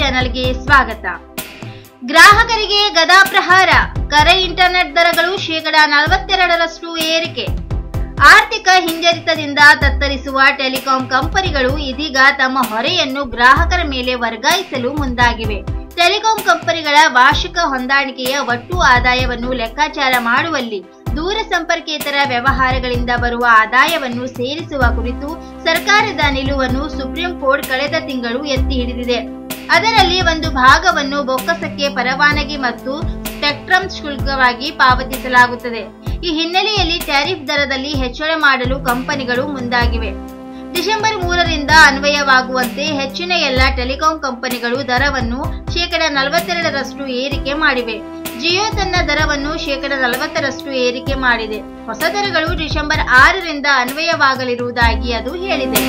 ಚಾನೆಲ್ಗೆ ಸ್ವಾಗತ. ಗ್ರಾಹಕರಿಗೆ ಗದಾ ಪ್ರಹಾರ, ಕರೆ ಇಂಟರ್ನೆಟ್ ದರಗಳು ಶೇಕಡಾ 42ರಷ್ಟು ಏರಿಕೆ. ಆರ್ಥಿಕ ಹಿಂಜರಿತದಿಂದ ತತ್ತರಿಸುವ ಟೆಲಿಕಾಂ ಕಂಪನಿಗಳು ಇದೀಗ ತಮ್ಮ ಹೊರೆಯನ್ನು ಗ್ರಾಹಕರ ಮೇಲೆ ವರ್ಗಾಯಿಸಲು ಮುಂದಾಗಿವೆ. ಟೆಲಿಕಾಂ ಕಂಪನಿಗಳ ವಾರ್ಷಿಕ ಹೊಂದಾಣಿಕೆಯ ಒಟ್ಟು ಆದಾಯವನ್ನು ಲೆಕ್ಕಾಚಾರ ಮಾಡುವಲ್ಲಿ ದೂರ ಸಂಪರ್ಕೇತರ ವ್ಯವಹಾರಗಳಿಂದ ಬರುವ ಆದಾಯವನ್ನು ಸೇರಿಸುವ ಕುರಿತು ಸರ್ಕಾರದ ನಿಲುವನ್ನು ಸುಪ್ರೀಂ ಕೋರ್ಟ್ ಕಳೆದ ತಿಂಗಳು ಎತ್ತಿ ಹಿಡಿದಿದೆ. ಅದರಲ್ಲಿ ಒಂದು ಭಾಗವನ್ನು ಬೊಕ್ಕಸಕ್ಕೆ ಪರವಾನಗಿ ಮತ್ತು ಸ್ಪೆಕ್ಟ್ರಮ್ ಶುಲ್ಕವಾಗಿ ಪಾವತಿಸಲಾಗುತ್ತದೆ. ಈ ಹಿನ್ನೆಲೆಯಲ್ಲಿ ಟ್ಯಾರಿಫ್ ದರದಲ್ಲಿ ಹೆಚ್ಚಳ ಮಾಡಲು ಕಂಪನಿಗಳು ಮುಂದಾಗಿವೆ. ಡಿಸೆಂಬರ್ 3ರಿಂದ ಅನ್ವಯವಾಗುವಂತೆ ಹೆಚ್ಚಿನ ಎಲ್ಲ ಟೆಲಿಕಾಂ ಕಂಪನಿಗಳು ದರವನ್ನು ಶೇಕಡಾ 42ರಷ್ಟು ಏರಿಕೆ ಮಾಡಿವೆ. ಜಿಯೋ ತನ್ನ ದರವನ್ನು ಶೇಕಡಾ 40ರಷ್ಟು ಏರಿಕೆ ಮಾಡಿದೆ. ಹೊಸ ದರಗಳು ಡಿಸೆಂಬರ್ 6ರಿಂದ ಅನ್ವಯವಾಗಲಿರುವುದಾಗಿ ಅದು ಹೇಳಿದೆ.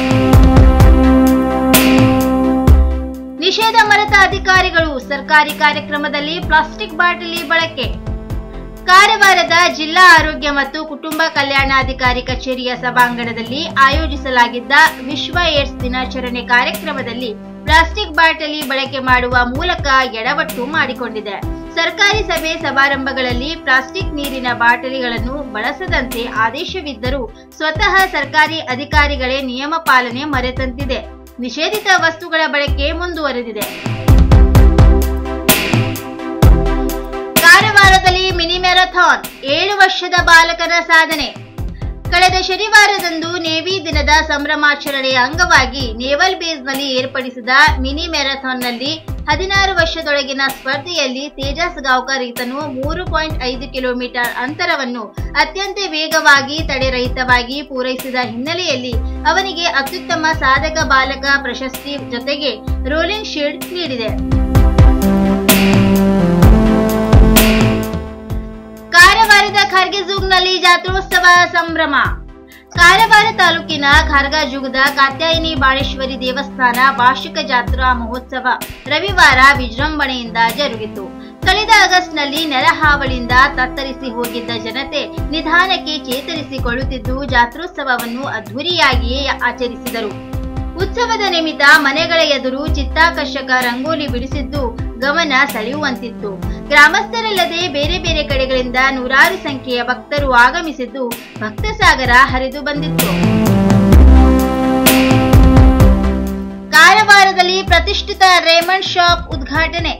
ನಿಷೇಧ ಮರೆತ ಅಧಿಕಾರಿಗಳು, ಸರ್ಕಾರಿ ಕಾರ್ಯಕ್ರಮದಲ್ಲಿ ಪ್ಲಾಸ್ಟಿಕ್ ಬಾಟಲಿ ಬಳಕೆ. ಕಾರವಾರದ ಜಿಲ್ಲಾ ಆರೋಗ್ಯ ಮತ್ತು ಕುಟುಂಬ ಕಲ್ಯಾಣಾಧಿಕಾರಿ ಕಚೇರಿಯ ಸಭಾಂಗಣದಲ್ಲಿ ಆಯೋಜಿಸಲಾಗಿದ್ದ ವಿಶ್ವ ಏಡ್ಸ್ ದಿನಾಚರಣೆ ಕಾರ್ಯಕ್ರಮದಲ್ಲಿ ಪ್ಲಾಸ್ಟಿಕ್ ಬಾಟಲಿ ಬಳಕೆ ಮಾಡುವ ಮೂಲಕ ಎಡವಟ್ಟು ಮಾಡಿಕೊಂಡಿದೆ. ಸರ್ಕಾರಿ ಸಭೆ ಸಮಾರಂಭಗಳಲ್ಲಿ ಪ್ಲಾಸ್ಟಿಕ್ ನೀರಿನ ಬಾಟಲಿಗಳನ್ನು ಬಳಸದಂತೆ ಆದೇಶವಿದ್ದರೂ ಸ್ವತಃ ಸರ್ಕಾರಿ ಅಧಿಕಾರಿಗಳೇ ನಿಯಮ ಪಾಲನೆ ಮರೆತಂತಿದೆ. ನಿಷೇಧಿತ ವಸ್ತುಗಳ ಬಳಕೆ ಮುಂದುವರೆದಿದೆ. ಕಾರವಾರದಲ್ಲಿ ಮಿನಿ ಮ್ಯಾರಥಾನ್, 7 ವರ್ಷದ ಬಾಲಕನ ಸಾಧನೆ. ಕಳೆದ ಶನಿವಾರದಂದು ನೇವಿ ದಿನದ ಸಂಭ್ರಮಾಚರಣೆಯ ಅಂಗವಾಗಿ ನೇವಲ್ ಬೇಸ್ನಲ್ಲಿ ಏರ್ಪಡಿಸಿದ ಮಿನಿ ಮ್ಯಾರಥಾನ್ನಲ್ಲಿ 16 ವರ್ಷದೊಳಗಿನ ಸ್ಪರ್ಧೆಯಲ್ಲಿ ತೇಜಸ್ ಗಾವ್ಕರ್ ಈತನು 3.5 ಕಿಲೋಮೀಟರ್ ಅಂತರವನ್ನು ಅತ್ಯಂತ ವೇಗವಾಗಿ ತಡೆರಹಿತವಾಗಿ ಪೂರೈಸಿದ ಹಿನ್ನೆಲೆಯಲ್ಲಿ ಅವನಿಗೆ ಅತ್ಯುತ್ತಮ ಸಾಧಕ ಬಾಲಕ ಪ್ರಶಸ್ತಿ ಜೊತೆಗೆ ರೋಲಿಂಗ್ ಶೀಲ್ಡ್ ನೀಡಿದೆ. ಕಾರವಾರದ ಖಾರ್ಗೆಜುಗ್ನಲ್ಲಿ ಜಾತ್ರೋತ್ಸವ ಸಂಭ್ರಮ. ಕಾರವಾರ ತಾಲೂಕಿನ ಖಾರ್ಗಜುಗ್ದ ಕಾತ್ಯಾಯಿನಿ ಬಾಳೇಶ್ವರಿ ದೇವಸ್ಥಾನ ವಾರ್ಷಿಕ ಜಾತ್ರಾ ಮಹೋತ್ಸವ ರವಿವಾರ ವಿಜೃಂಭಣೆಯಿಂದ ಜರುಗಿತು. ಕಳೆದ ಆಗಸ್ಟ್ನಲ್ಲಿ ನೆರೆಹಾವಳಿಯಿಂದ ತತ್ತರಿಸಿ ಹೋಗಿದ್ದ ಜನತೆ ನಿಧಾನಕ್ಕೆ ಚೇತರಿಸಿಕೊಳ್ಳುತ್ತಿದ್ದು ಜಾತ್ರೋತ್ಸವವನ್ನು ಅದ್ಧೂರಿಯಾಗಿಯೇ ಆಚರಿಸಿದರು. ಉತ್ಸವದ ನಿಮಿತ್ತ ಮನೆಗಳ ಎದುರು ಚಿತ್ತಾಕರ್ಷಕ ರಂಗೋಲಿ ಬಿಡಿಸಿದ್ದು ಗಮನ ಸೆಳೆಯುವಂತಿತ್ತು. ಗ್ರಾಮಸ್ಥರಲ್ಲದೆ ಬೇರೆ ಬೇರೆ ಕಡೆಗಳಿಂದ ನೂರಾರು ಸಂಖ್ಯೆಯ ಭಕ್ತರು ಆಗಮಿಸಿದ್ದು ಭಕ್ತಸಾಗರ ಹರಿದು ಬಂದಿತ್ತು. ಕಾರವಾರದಲ್ಲಿ ಪ್ರತಿಷ್ಠಿತ ರೇಮಂಡ್ ಶಾಪ್ ಉದ್ಘಾಟನೆ.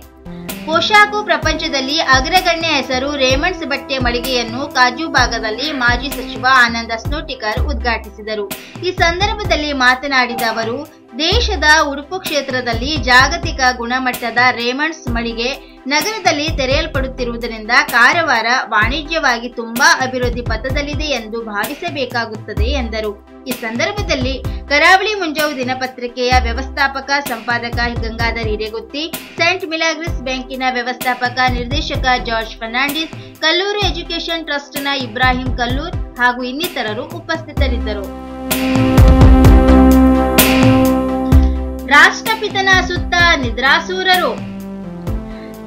ಪೋಷಾಕು ಪ್ರಪಂಚದಲ್ಲಿ ಅಗ್ರಗಣ್ಯ ಹೆಸರು ರೇಮಂಡ್ಸ್ ಬಟ್ಟೆ ಮಳಿಗೆಯನ್ನು ಕಾಜು ಭಾಗದಲ್ಲಿ ಮಾಜಿ ಸಚಿವ ಆನಂದ ಸ್ನೋಟಿಕರ್ ಉದ್ಘಾಟಿಸಿದರು. ಈ ಸಂದರ್ಭದಲ್ಲಿ ಮಾತನಾಡಿದ ಅವರು, ದೇಶದ ಉಡುಪು ಕ್ಷೇತ್ರದಲ್ಲಿ ಜಾಗತಿಕ ಗುಣಮಟ್ಟದ ರೇಮಂಡ್ಸ್ ಮಳಿಗೆ ನಗರದಲ್ಲಿ ತೆರೆಯಲ್ಪಡುತ್ತಿರುವುದರಿಂದ ಕಾರವಾರ ವಾಣಿಜ್ಯವಾಗಿ ತುಂಬಾ ಅಭಿವೃದ್ಧಿ ಪಥದಲ್ಲಿದೆ ಎಂದು ಭಾವಿಸಬೇಕಾಗುತ್ತದೆ ಎಂದರು. ಈ ಸಂದರ್ಭದಲ್ಲಿ ಕರಾವಳಿ ಮುಂಜಾವು ದಿನಪತ್ರಿಕೆಯ ವ್ಯವಸ್ಥಾಪಕ ಸಂಪಾದಕ ಗಂಗಾಧರ್ ಹಿರೇಗುತ್ತಿ, ಸೆಂಟ್ ಮಿಲಾಗ್ರಿಸ್ ಬ್ಯಾಂಕಿನ ವ್ಯವಸ್ಥಾಪಕ ನಿರ್ದೇಶಕ ಜಾರ್ಜ್ ಫರ್ನಾಂಡಿಸ್, ಕಲ್ಲೂರು ಎಜುಕೇಷನ್ ಟ್ರಸ್ಟ್ನ ಇಬ್ರಾಹಿಂ ಕಲ್ಲೂರ್ ಹಾಗೂ ಇನ್ನಿತರರು ಉಪಸ್ಥಿತರಿದ್ದರು. ರಾಷ್ಟ್ರಪಿತನ ಸುತ್ತ ನಿದ್ರಾಸೂರರು.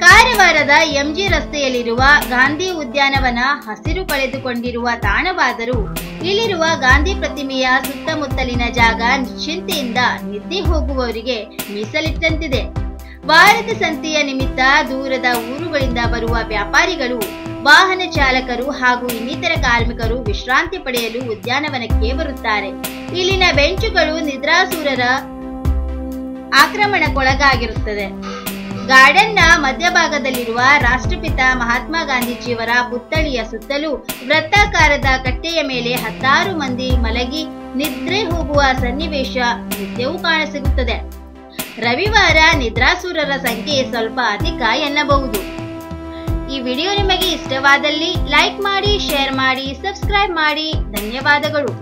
ಕಾರವಾರದ ಎಂಜಿ ರಸ್ತೆಯಲ್ಲಿರುವ ಗಾಂಧಿ ಉದ್ಯಾನವನ ಹಸಿರು ಕಳೆದುಕೊಂಡಿರುವ ತಾಣವಾದರೂ ಇಲ್ಲಿರುವ ಗಾಂಧಿ ಪ್ರತಿಮೆಯ ಸುತ್ತಮುತ್ತಲಿನ ಜಾಗ ನಿಶ್ಚಿಂತೆಯಿಂದ ನಿದ್ದೆ ಹೋಗುವವರಿಗೆ ಮೀಸಲಿಟ್ಟಂತಿದೆ. ವಾರದ ಸಂತೆಯ ನಿಮಿತ್ತ ದೂರದ ಊರುಗಳಿಂದ ಬರುವ ವ್ಯಾಪಾರಿಗಳು, ವಾಹನ ಚಾಲಕರು ಹಾಗೂ ಇನ್ನಿತರ ಕಾರ್ಮಿಕರು ವಿಶ್ರಾಂತಿ ಪಡೆಯಲು ಉದ್ಯಾನವನಕ್ಕೆ ಬರುತ್ತಾರೆ. ಇಲ್ಲಿನ ಬೆಂಚುಗಳು ನಿದ್ರಾಸೂರರ ಆಕ್ರಮಣಕ್ಕೊಳಗಾಗಿರುತ್ತದೆ. ಗಾರ್ಡನ್ನ ಮಧ್ಯಭಾಗದಲ್ಲಿರುವ ರಾಷ್ಟ್ರಪಿತ ಮಹಾತ್ಮ ಗಾಂಧೀಜಿಯವರ ಪುತ್ಥಳಿಯ ಸುತ್ತಲೂ ವೃತ್ತಾಕಾರದ ಕಟ್ಟೆಯ ಮೇಲೆ 10 ಮಂದಿ ಮಲಗಿ ನಿದ್ರೆ ಹೋಗುವ ಸನ್ನಿವೇಶ ನಿತ್ಯವೂ ಕಾಣಸಿಗುತ್ತದೆ. ರವಿವಾರ ನಿದ್ರಾಸೂರರ ಸಂಖ್ಯೆ ಸ್ವಲ್ಪ ಅಧಿಕ ಎನ್ನಬಹುದು. ಈ ವಿಡಿಯೋ ನಿಮಗೆ ಇಷ್ಟವಾದಲ್ಲಿ ಲೈಕ್ ಮಾಡಿ, ಶೇರ್ ಮಾಡಿ, ಸಬ್ಸ್ಕ್ರೈಬ್ ಮಾಡಿ. ಧನ್ಯವಾದಗಳು.